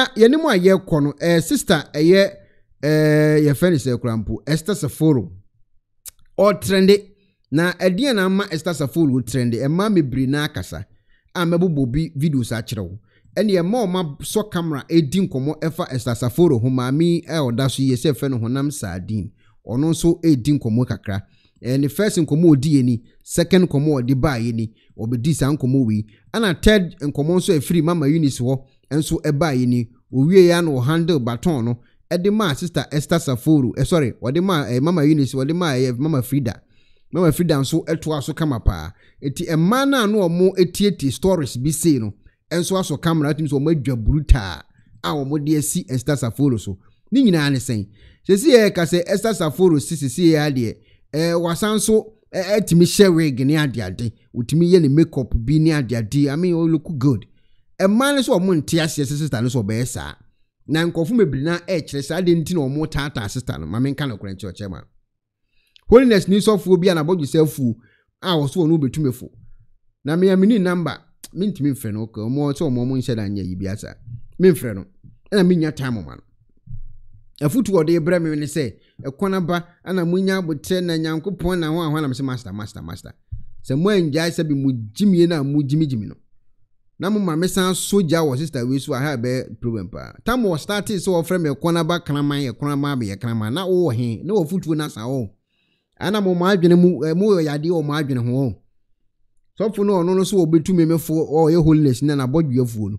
na yenimo aye kono sister eye ye friend is ekrampo Esther Saforo o trendy na edie na ma Esther Saforo trendy e ma mebri na akasa a mebobo bi videos a kirewo ene ye ma o ma so camera edi nkomo efa Esther Saforo ho ma mi e oda so ye se fe no honam sardine ono so edi nkomo kakra ene first nkomo odi yeni second nkomo odi ba yeni obedi sa nkomo wi ana third nkomo so e free Mama Eunice wo enso e ba yeni owie ya no handle baton no edema sister Esther Saforo sorry odema Mama Eunice odema Mama Frida Mama Frida nso eto aso kama pa eti emma na no omo etieti stories bi sei no enso aso camera atim so omo adwaburu ta a omo de asi Esther Saforo so ni nyina ne sen sesi e ka se Esther Saforo sisi ya de wasanso etimi share gini adiade otimi ye ne makeup bi ni adiade I mean you look good emma ne so omo ntia sister ne so be sa na nkofu mebiri na kire sa de nti na omo tata sister no ma menka no kran church ma holiness ni sofo bi na bodu selfu a wo so no betumefo na me amini number mintimi mfre no ko mo so mo nche da nya yibi asa me mfre no na minya time ma no afutu wo de bremi ne se ekona ba ana munya abote na nyankopon na ho ahwa na me master se mo enjai se bi mujimi na mujimi no na mo ma mesan soja wo sister we so aha be problem pa time wo started so wo frame ekona ba kraman ekona ba ekona na wo he na wo futu na sa wo ana mo maadwene mu yade o maadwene ho so fu no no so obetume mefo o ye holiness na bodweafuo no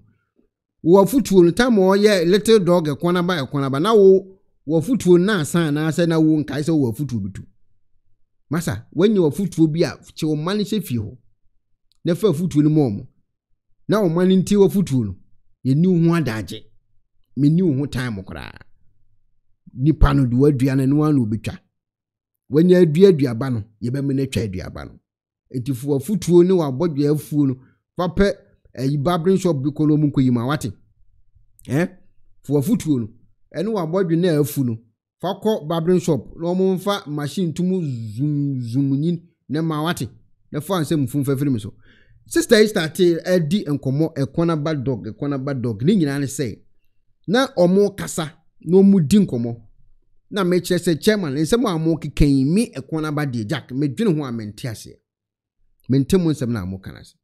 wo afutuo no time o ye little dog ekona ba na wo afutuo na asan na ase na wo nkai se wo afutuo bitu masa wanye wo afutuo bi a che o mane che fie ho na fa afutuo ni mom na o mane nti wo afutuo no ye ni hu adage me ni hu time kora ni pano du aduane no an obetwa when you do diabano, you be miniature diabano. It if you are foot to know about your fool, papa, a barbering shop, Bukolomunko Yimawati. Eh? For a foot to and who are board your nail fool. Fako barbering shop, no more fat machine to move zoom ne mawati. The fan same from Femiso. Sister is that a D and Como, a corner bad dog, Ning and I say. Now or more cassa, no muddin como. Na meche se chairman nsem amoki kan mi ekona ba de jack medwene ho amentiase mentemu nsem na amoka nase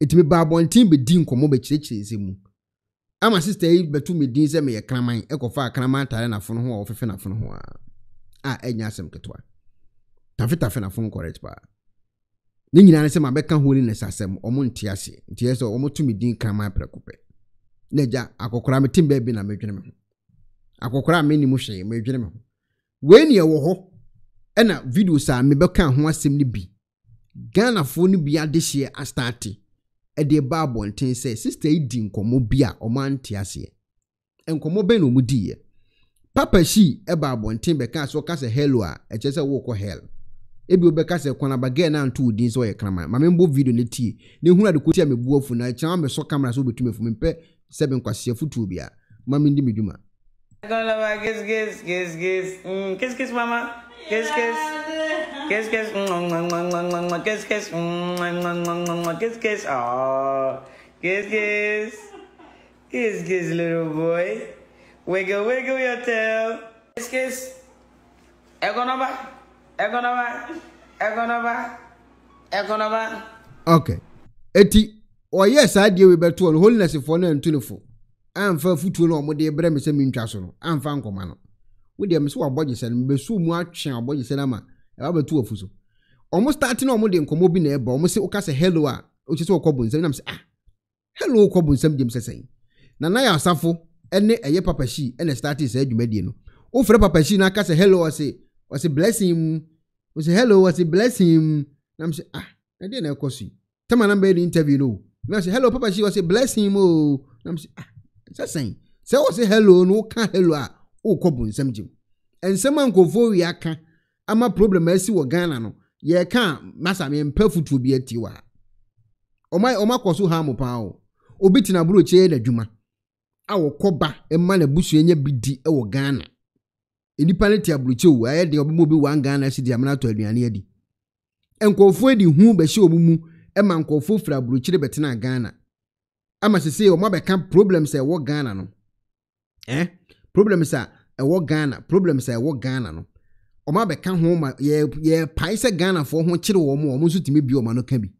etime ba bontin be din komo be chirechire nsemu ama sister e betu me din se me yekraman ekofa akraman tare na fonu ho ofefe na fonu ho a enya asem ketwa tafe na fonu correct ba ni nyina nsem abeka holiness asem omontiase ntiase omotumi din kraman prekope neja akokora metimbe bi na medwene me akokora me ni mu hwe me dwene me ho we ni e wo ho e na video sa me beka ho asem ni bi Ghana fo ni bi adehye astarte e de baabo nten se sister idi nkomo bi a o man tiase enkomo be no mu diye papa shi e baabo nten beka so ka se hello a e che se wo ko hell e bi obeka se kona ba ge na ntu udin so ye kraman ma me mbo video ne tie ne hu na de ko tie me bu afu na chan me so camera so betume fu me pe sebe nkwase futu bi a ma me ndi me dwuma kiss, kiss, kiss, kiss. Kiss, kiss, mama. Kiss, kiss. Kiss, kiss. Kiss, kiss. Kiss, kiss. Oh, kiss, kiss. Kiss, kiss, little boy. Wiggle, wiggle your tail. Kiss, kiss. Egonova. Egonova. Egonova. Egonova. Okay. Eti. Oh yes, I deal with Bertrand. Holiness for 924. I'm for foot to know what the Bremen Minchason. I'm found command. With them, so our bodies and be so much our bodies and ama, about two of us. Almost starting on Modium Comobine, but almost Ocasa hello, which is all cobbles and I'm ah. Hello, cobbles and James saying. Nanaya Safo, and ne a ye papa she, and a status edge mediano. Oh, for papa she, and I hello, I say, was a blessing, was a hello, was a blessing. I'm say, ah, I didn't cost you. Taman made the interview, no. I say, hello, papa she was a blessing, oh. I'm say, ah. Say, so say hello, no can hello, oh, cobble, some Jim. And some uncle for ya can. I'm a problem, I see what Ghana no. Ye can, massa me imperfect to be a tiwa. O my omako so harm pow. O beating a brooch e juma. Our cobba, a man a bush and ye biddy, oh Ghana. In the paletia brucho, I had the obumobi one Ghana, see the amana to a needy. And confoy the whom be show mumu, a man confo fra bruchile betina Ghana. I must say, or my become problems at what Ghana no. Problem is a war Ghana. Problem is a war Ghana. No. Oma be can home ye paise Ghana for home chiro omo omo suti me bi omo no kabi.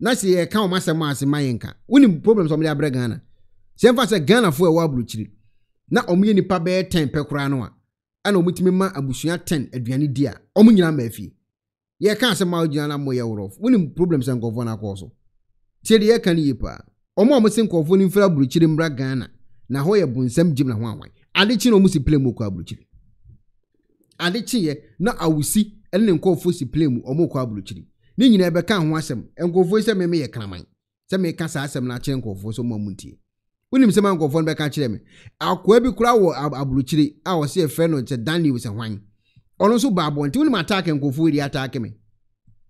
Na se ye kan o masa masa mayenka. Woni problem so me abre Ghana. Se mfa se Ghana for e wa bru chiri. Na omo ye nipa be 10 pe kura no a. Ana omutimi ma abusua 10 aduane di a. Omo nyina ma afie. Ye kan se ma ogyana na mo ye worof. Woni problem se nkofo na koso. Tie de ye kan ye pa. Omo se nkofo ni mfra bru chiri mbra Ghana. Na ho ye bunsam jim na ho anwan. Adechi no mu si plemu kwa bru chiri. Adechiye na awusi ene nkofo si plemu omo kwa bluchiri ni nyina ebe kan ho asem nkofo se meme ye kraman se me ka sa asem na kire nkofo so mo muntie unim se man nkofo be ka kire me akwa bi kura wo abluchiri a wo se efre no che Daniel se hwan ono so baabo nti unim attack nkofo iri attack me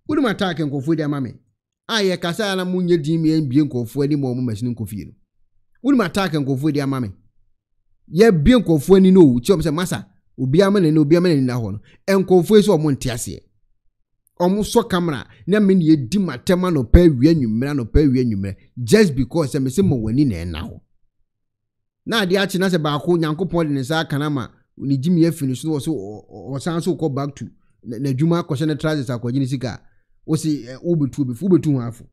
unim attack nkofo iri amame a ye ka sa na munye din me enbie nkofo ani mo machine nkofie no unim attack nkofo iri amame ye bi nkofo ani no wu chiom se masa obi amene na ho no enkofo eso omo ntiase omo so camera na me ye di matema no pa wi anwumra just because me se mo wani na ho na ade achi na se ba ko nyankopon de ne sa kanama ni jimi ya finish no so o san so ko back to na dwuma kwose ne trousers akwagini sika o si obetu hafo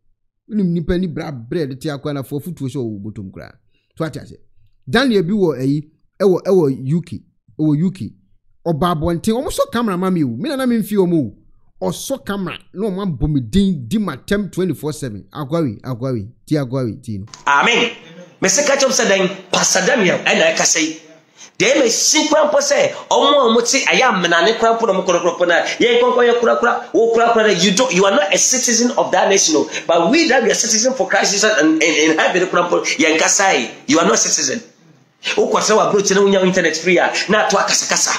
nim nipa ni bra bread ti akwa na fo futu so obotom kra to atase Daniel bi wo ayi ewo yuki o yuki o babo ntin o so camera ma me o me na me mfi o so camera no ma bomidin di matem 24/7 agwawi ti no amen me se ka chop se den pasadamia e na ka sei dey me sikwan po se omo ti aya mena ne kwan po no korokoro na ye konkon ye kurakura wo kurakura you are not a citizen of that nation but we that we are citizen for Christ Jesus and in heaven kurakura ye ka sai you are not a citizen. Uko sawa bro chene unya internet free na to akasakasa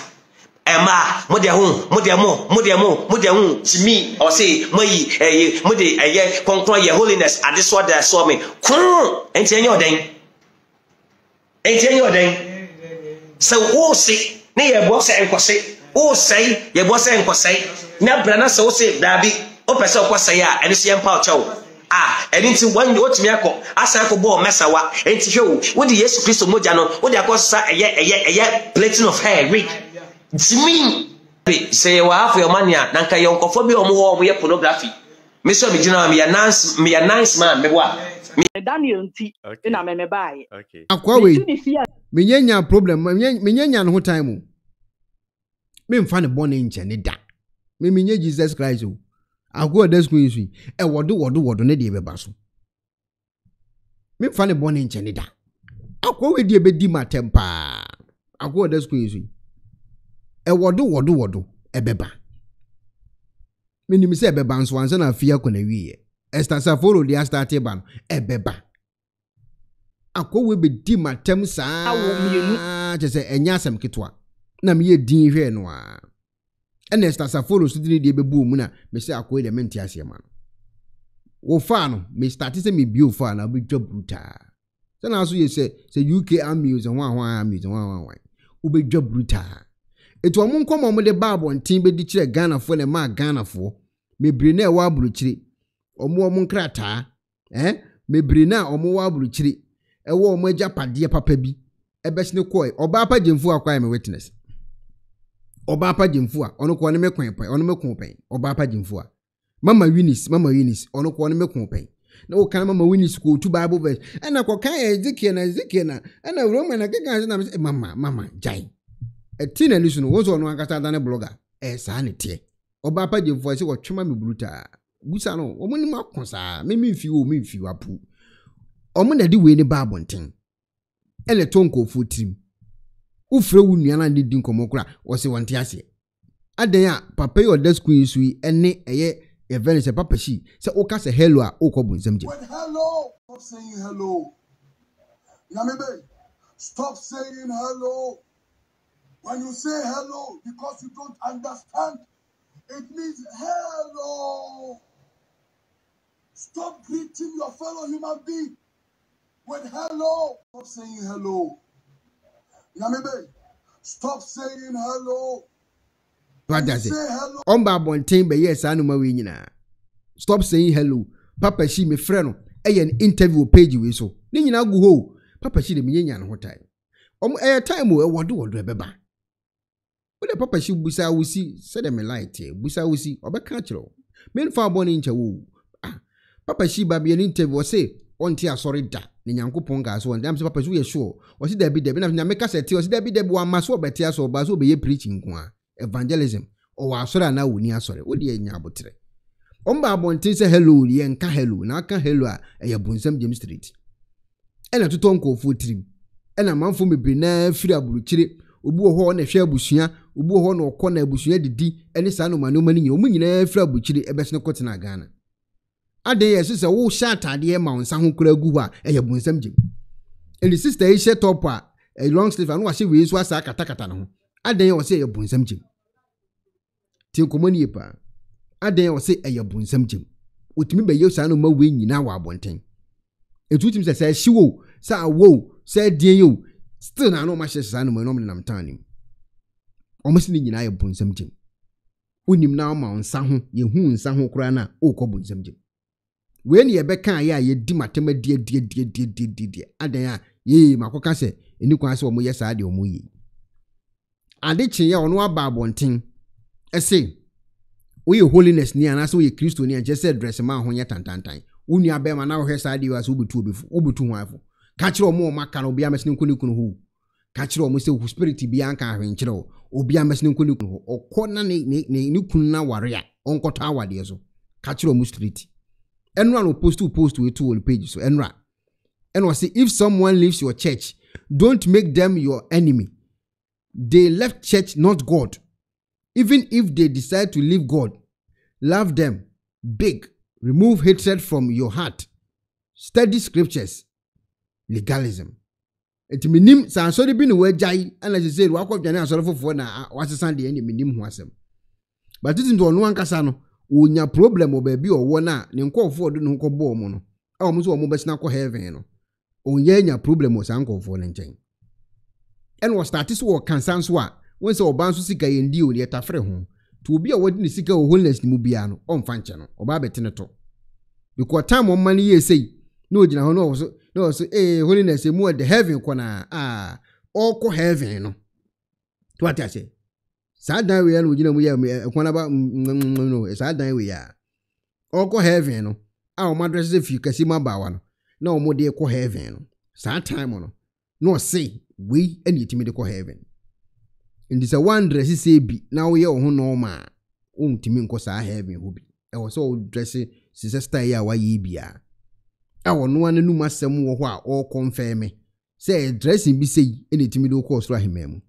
ema mode ho to me or say mayi mode eye konkron your holiness at this order saw me kun enti enyo den so o say na ye bo say enkose o say ye bo say enkose na brana so say dabi o pese okose ya ene se empower cho and into one watch me ako asako bo mesawa enti hwew wo de Yesu Kristo moja no wo de akosa eye plating of hair wig jimi pe say wa afo yomania na nka yonkofo bi omo ho omo ye pornography me so me gina me nice man me wa Daniel nti na me baaye akwa we me nyanya problem me nyanya no time me mfa ne born nche ne da me menye Jesus Christ o I'll go at this school. A what do, ne de basso. Me funny born in Chenida. I'll go with dear bedi my temper. I'll go at this school. A what do, a beba. Minimum say bebans once and I fear connery. Esther Saforo, the Esther Teban, a beba. I'll go with bedi my temsa. I won't be a just a yasam kitwa. Nam ye din here noir. And Esther Saforo suddenly de bebu muna me say akwe de menti ase ma wo fa no me start say me bio fa na be dwa bruta say na so ye say UK amuse ho amuse wo be dwa bruta eto omo nkomo mo de babo ntin be di kire Ghana fo ne ma Ghana fo mebre na wa abruchiri omo nkrata mebre na omo wa abruchiri e wo omo ajapade papa bi e be sine koi oba Papa Jenfua akwa me witness Oba Papa Jenfua ono kwa ne mekwenpan ono mekunpan Oba Papa Jenfua Mama Eunice ono kwa ne mekunpan na o kan Mama Winis ko tu Bible verse na kwa kan Ezekiel na na Roman na keka na mama jai etina nisu no wozo no akata da ne blogger sa ne tie Oba Papa Jenfua se wo twema me bruta busa no omo ni makonsa me mfi wapu omo na di we ne Bible ntin ele tonko fu trim ufre wunua na ndi nkomokura wo se wonte ase adan a papa yo da school isui ene eye events papa shi se o ka se hello a o ko bunzam je hello stop saying hello yamebe stop saying hello when you say hello because you don't understand it means hello stop greeting your fellow human being with hello stop saying hello Yamebe, stop saying hello. What does it? On Babon Timber, yes, I know my winner. Stop saying hello. Papa, she me friend. An interview page you so. Then you now go. Papa, she the million hot time. time we wadu ebeba. When the papa she busa we see, said them light here, busa we see, or back catchero. Men far born in chawu. Ah, papa she baby an interview say, ontia sorry da, Ninyanko Pongas one, damn papa she sure, or see there be the benefit make us a tea, or see there be the one maso betias or bazo be preaching evangelism, or our sorrow now we near sorry, what ye nyabotre. Omba bontin say hello, ye and can hello, now can hello, and your bunsem James Street. And a tutonko foot trim. And a man for me brina, frida bruchiri, ubu horn a share bushia, ubu horn or corner bushia di, any son of my no money, you mean a frida bruchiri, a best no cotton agana. A day as is a woe shatter, dear mount, San Kuraguha, and your bunsem Jim. And the sister is set up a long sleeve and wash it with Swasakatakatano. A day or say your bunsem Jim. Tilcomonipa. I dare or say a yabun something. Would me by your son of my wing in our bonting. It would him say, she woe, sir, woe, said dear you. Still, I know my son of my nominal turning. Almost in I upon something. When him now, Mount Sanho, ye hoon Sanho Crana, O Cobun something. When ye becca, ye dimatema dear, Adaya, ye, Macocase, and you can ask me yes, I do moye. I did cheer on one barbonting. I say. We holiness near and as we Christo near just said dress a man on your tantantan. Unia Bema now has idea as Ubutu before Ubutu wife. Catch your more macano be a mess no kunuku who. Catch your mistake who spirit Bianca in Chiro, or be a mess no kunuku, or corner nukuna warrior, Uncle Tower deazo. Catch your mustreet. Enra will post to a two old pages, so enra. And was say if someone leaves your church, don't make them your enemy. They left church, not God. Even if they decide to leave God, love them big, remove hatred from your heart, study scriptures, legalism. It minim san sorry bin we jai and as you say walk of jani asoro fofo na wasesan de ene minim ho asem. But this is one kasa no onya problem o baby o wo na ne nkofo do no nkobbo mo no. E o mo so o mo besina ko heaven no. Onya nya problem o san nkofo ne nchen. And was status wo kansan so a when so bansu sika yendi o yeta frɛ ho to obi a wodi ne sika o holiness ni mu bia no o mfa nche no oba betene to because time on man ye sei no ogina ho no so holiness e mu the heaven kona ah o ko heaven no to what I say sadan we no ogina mu ye kona ba no sadan we ya o ko heaven no a o madress e fi kasi ma ba wa no na o mo de ko heaven no sad time no no say we and yetimi de ko heaven. And this a one dress is a be now we are on normal. Timin cause I have a hobby. I was all dressing sister ya wa ye be. I want no one and no master more or confirm me. Say dressing be say any timido cause right him.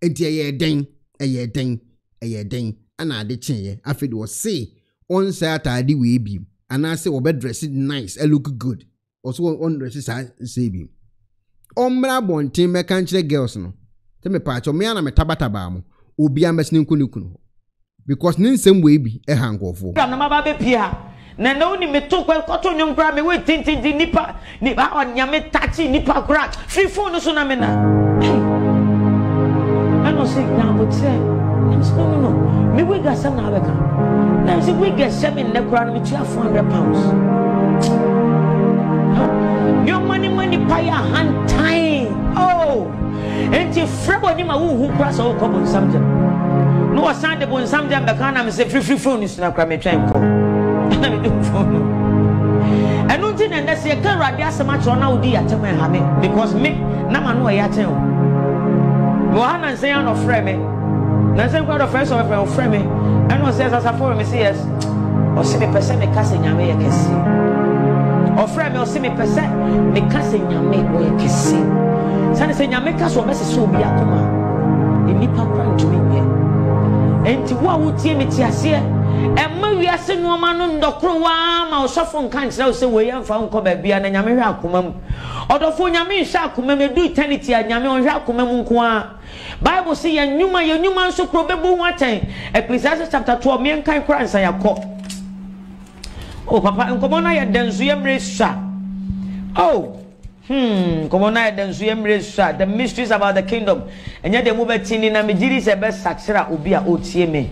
And ye ding, a ye ding, a ye ding, and I did change. I feel was say on Saturday we be, and I say, or bed dressing nice, I look good. Also on dresses I say be. Ombra bon team me country girls no. Tell me, Patch, or me and I'm a tabatabamo, or be a messing kunukuno. Because nin same way be a hangover. Namaba Pia, Nanoni me took well cotton young grammy with tinted nipper, nipper on Yame Tachi, nipper crack, free phone or sonamina. I don't sit down, but say, no, me we got some Navaga. Now, if we get 7 necron, which are 400 pounds. Your money, pay a hand time. Oh. And if Fraboni who cross all common subject, no aside the bon subject, but can I say free phone is not crammed. I don't think that's a car radias so much on our dear to my hammy because me, Namano Yatel. Mohan and Sayan of Frame, Nansen got a first of Frame, and was as a foreign messias or 70% me casting a way a kiss. Or Frame or 70% me casting a make way a kiss. Sana say nyameka so message so bia koma enipa kran to me here enti wo a wotie me ti ase e ma wiase no ma no ndokro wa ma osofo nka nkyera wo se wo ye mfa nko ba bia na nyame hwe akoma mu odofo nyame hwe akoma me du eternity a nyame hwe akoma mu nko a Bible say ye nyuma nso kro bebu ho aten Ecclesiastes chapter 12 me nkan kra nsa yakọ o papa nko mo na ye danzu ye mresa oh come on, I don't swim the mysteries about the kingdom. And yet, the movement in Namiji is a best Saksera Ubia Otime.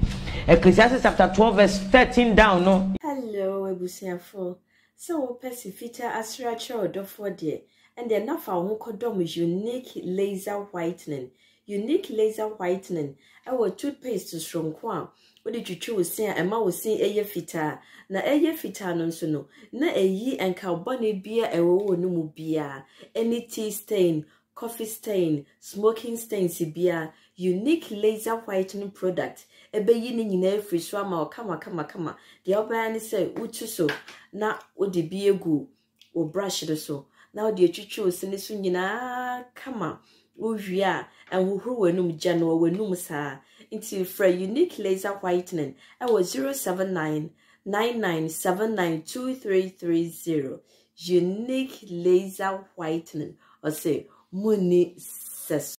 Ecclesiastes chapter 12, verse 13 down. No, hello, Ebusian 4. So, Pesifita Asra Chow, do for dear. And then na fa wo kodom is unique laser whitening. Unique laser whitening. Our toothpaste is from kwa. What did you choose? Say, Emma was seeing a fita. Na a fita non so no. Na a ye and carbonate beer a wo no mu beer. Any tea stain, coffee stain, smoking stain, si beer. Unique laser whitening product. A beginning in every swammer or kama. The albany say, Uchuso. Na o de beer goo. O brush it so. Now the chuchu sinisun yina kama. Uya and who wenum jano wenum sa into fra unique laser whitening. I was 079-9979-2330. Unique laser whitening or say money ses.